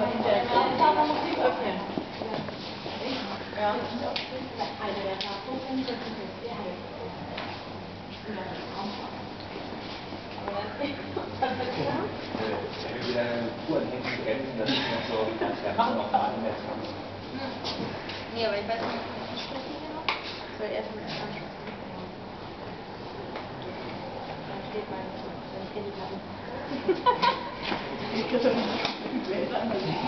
aber hinterher kann man Musik öffnen. Ja. Also der Tafelpunkt ist sehr heiß. Wenn wir wieder eine Uhr an Händen grenzen, dann ist das so, dass wir noch mal mehr dran sind. Nee, aber ich weiß nicht, ob ich spreche hier noch. Soll ich erst mal anschauen? Dann steht mein... Dann steht die Hand. Ich kann schon nicht mehr sagen.